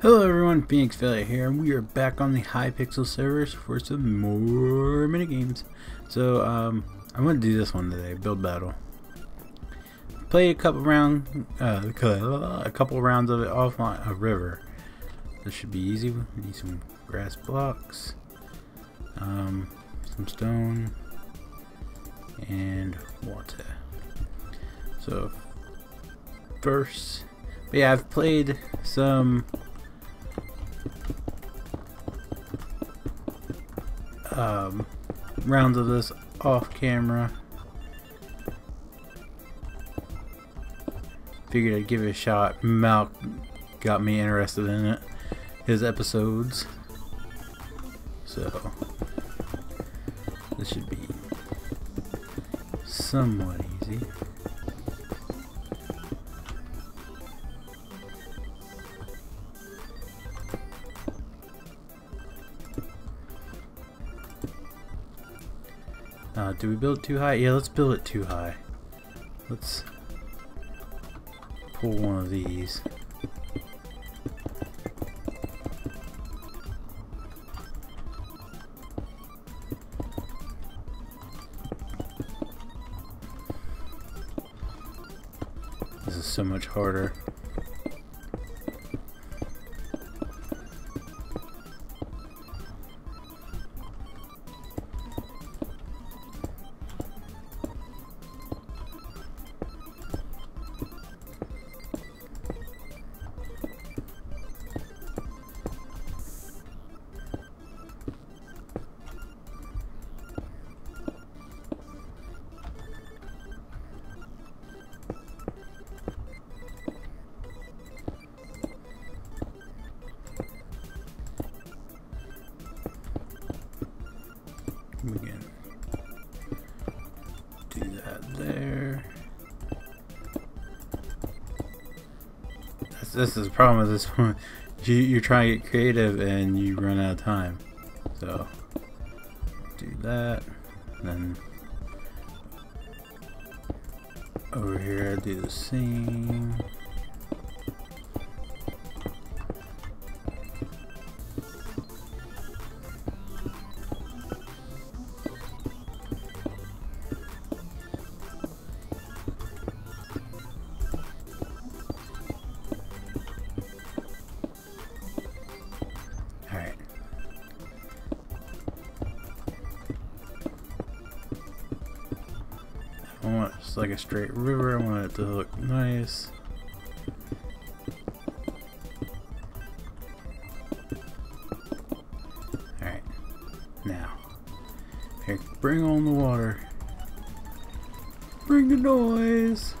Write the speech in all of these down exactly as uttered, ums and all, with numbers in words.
Hello everyone, Phoenix Feather here, and we are back on the Hypixel servers for some more minigames. So, um, I'm going to do this one today, Build Battle. Play a couple round, uh, a couple rounds of it offline, a river. This should be easy. We need some grass blocks, um, some stone, and water. So, first, but yeah, I've played some... Um, rounds of this off camera. Figured I'd give it a shot. Mal got me interested in it. His episodes. So this should be somewhat easy. Uh, do we build it too high? Yeah, let's build it too high. Let's pull one of these. This is so much harder. We can do that there. That's, this is the problem with this one. You, you're trying to get creative and you run out of time. So do that. Then over here I do the same. I want it just like a straight river. I want it to look nice. Alright. Now. Here, bring on the water. Bring the noise.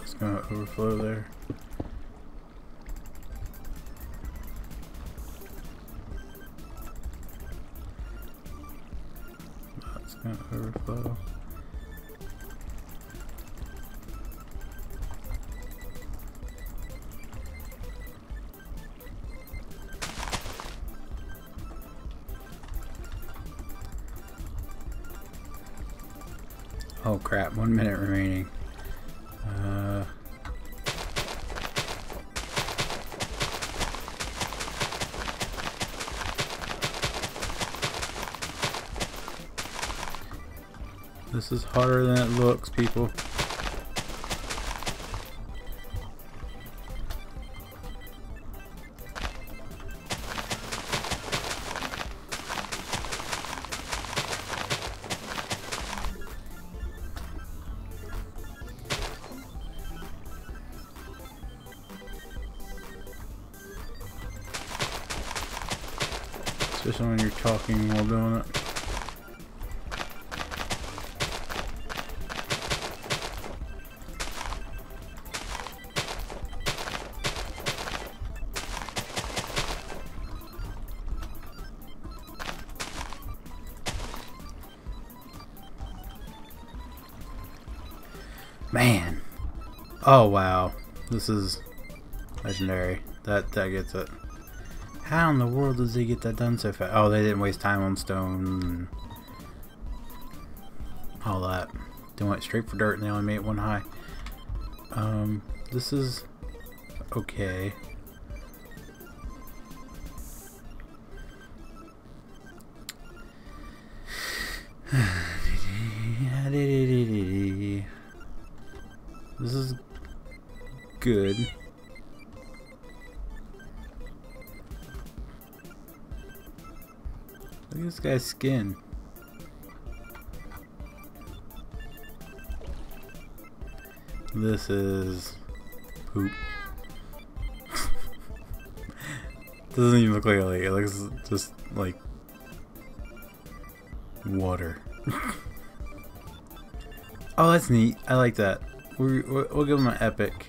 It's gonna overflow there. It's gonna overflow. Oh crap, one minute remaining. Uh, this is harder than it looks, people. Especially when you're talking while doing it. Man. Oh wow. This is legendary. That that gets it. How in the world does he get that done so fast? Oh, they didn't waste time on stone and all that. They went straight for dirt and they only made it one high. Um, this is okay. This is good. Look at this guy's skin. This is poop. Doesn't even look like a lake. It looks just like water. Oh, that's neat. I like that. We, we'll give him an epic.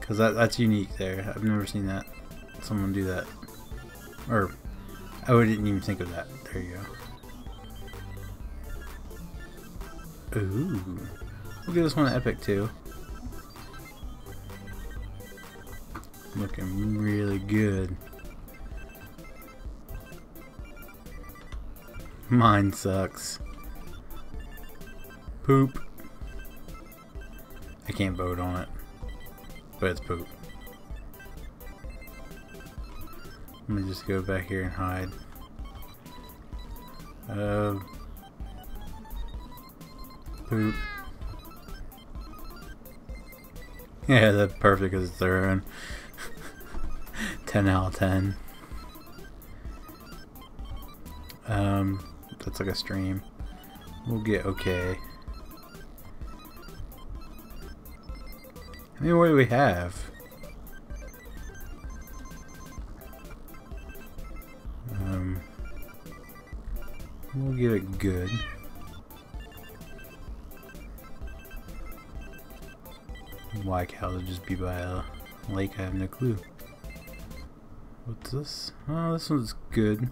Because that, that's unique there. I've never seen that. Someone do that. Or, I didn't even think of that. There you go. Ooh. We'll give this one an epic too. Looking really good. Mine sucks. Poop. I can't vote on it, but it's poop. Let me just go back here and hide. Uh, poop. Yeah, that's perfect because it's their own. ten out of ten. Um, that's like a stream. We'll get okay. I mean, what do we have? Um, we'll get it good. Why cow would just be by a lake? I have no clue. What's this? Oh, this one's good.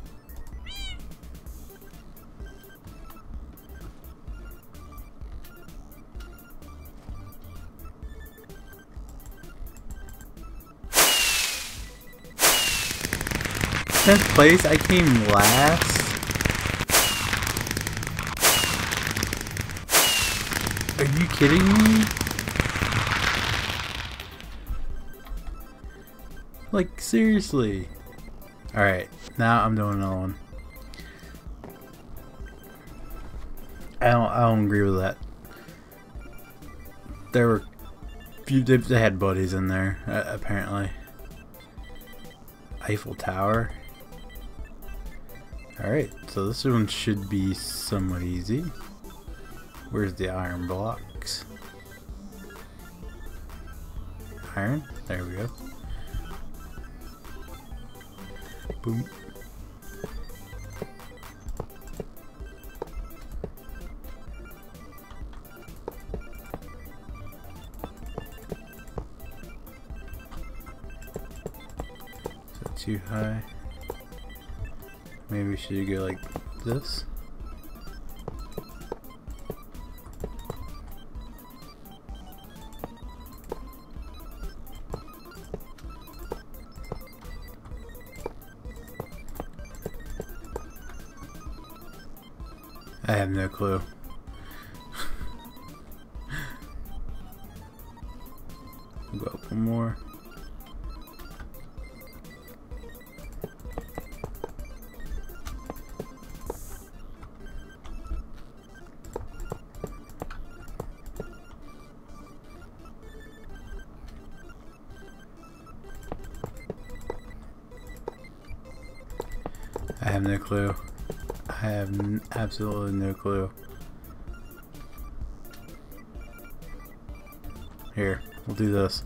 tenth place, I came last? Are you kidding me? Like, seriously. Alright, now I'm doing another one. I don't, I don't agree with that. There were few, they, they had buddies in there, uh, apparently. Eiffel Tower. Alright, so this one should be somewhat easy. Where's the iron blocks? Iron? There we go. Boom. Is that too high? Maybe we should go like this. I have no clue. We'll go up one more. I have no clue. I have n absolutely no clue. Here, we'll do this.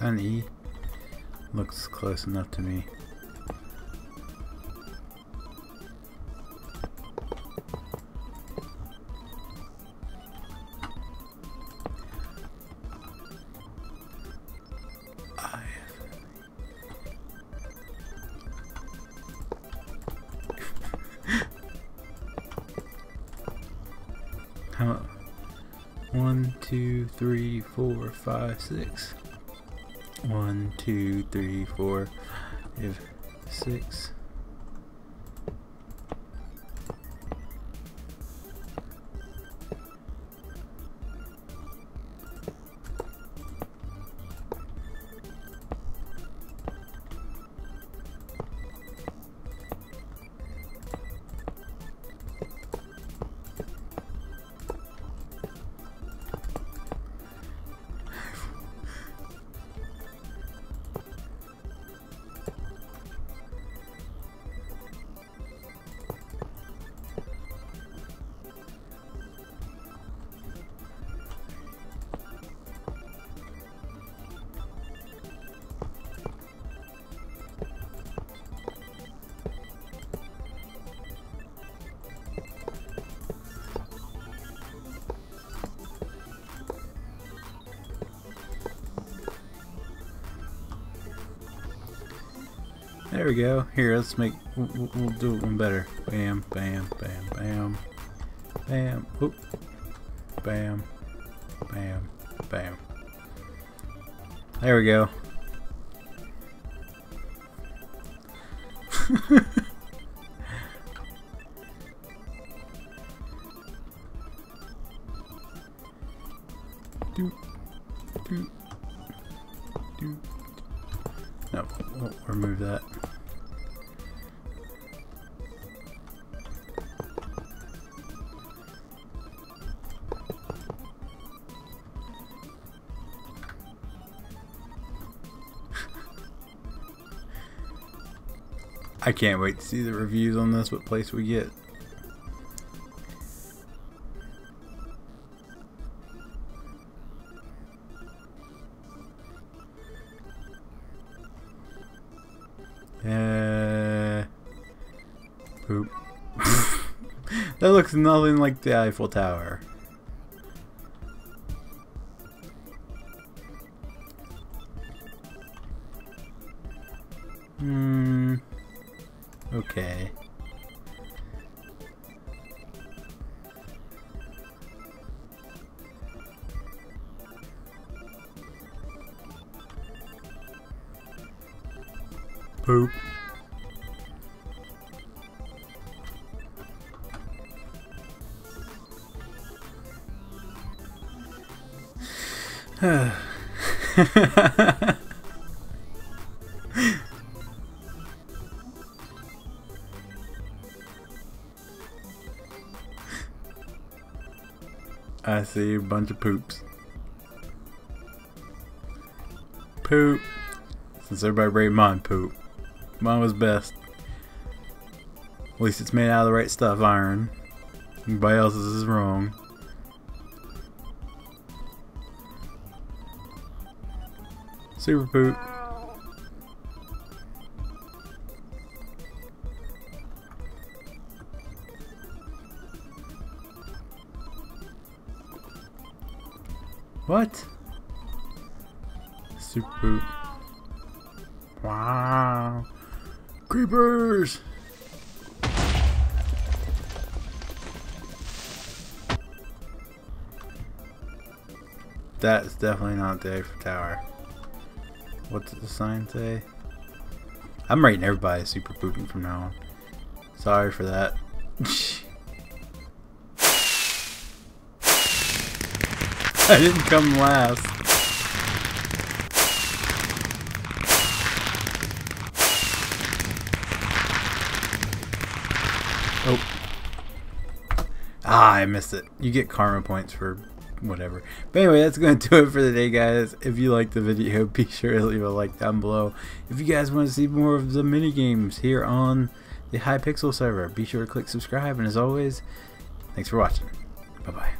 and he looks close enough to me. How? One, two, three, four, five, six. One, two, three, four, five, six. There we go. Here, let's make, we'll, we'll do one better. Bam, bam, bam, bam. Bam, whoop. Bam, bam, bam. There we go. Doop, doop, doop. No, we'll remove that. I can't wait to see the reviews on this, what place we get. Uh, poop. That looks nothing like the Eiffel Tower. Hmm. Okay. Poop. I see a bunch of poops. Poop. Since everybody rated mine, poop. Mine was best. At least it's made out of the right stuff, iron. Everybody else's is wrong. Super poop. What? Super poop. Wow. Creepers! That's definitely not the Eiffel Tower. What did the sign say? I'm rating everybody super pooping from now on. Sorry for that. I didn't come last. Oh. Ah, I missed it. You get karma points for whatever. But anyway, that's going to do it for the day, guys. If you liked the video, be sure to leave a like down below. If you guys want to see more of the mini games here on the Hypixel server, be sure to click subscribe. And as always, thanks for watching. Bye bye.